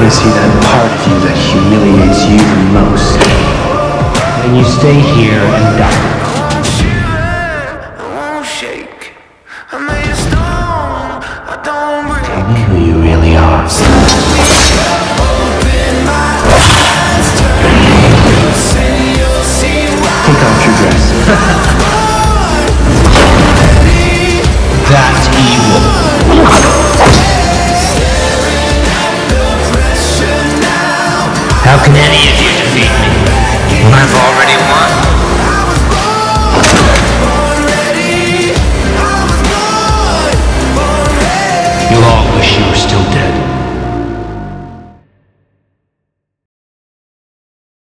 want to see that part of you that humiliates you the most. And you stay here and die. Tell me who you really are. Take off your dress. That's evil. How can any of you defeat me when I've already won? You all wish you were still dead.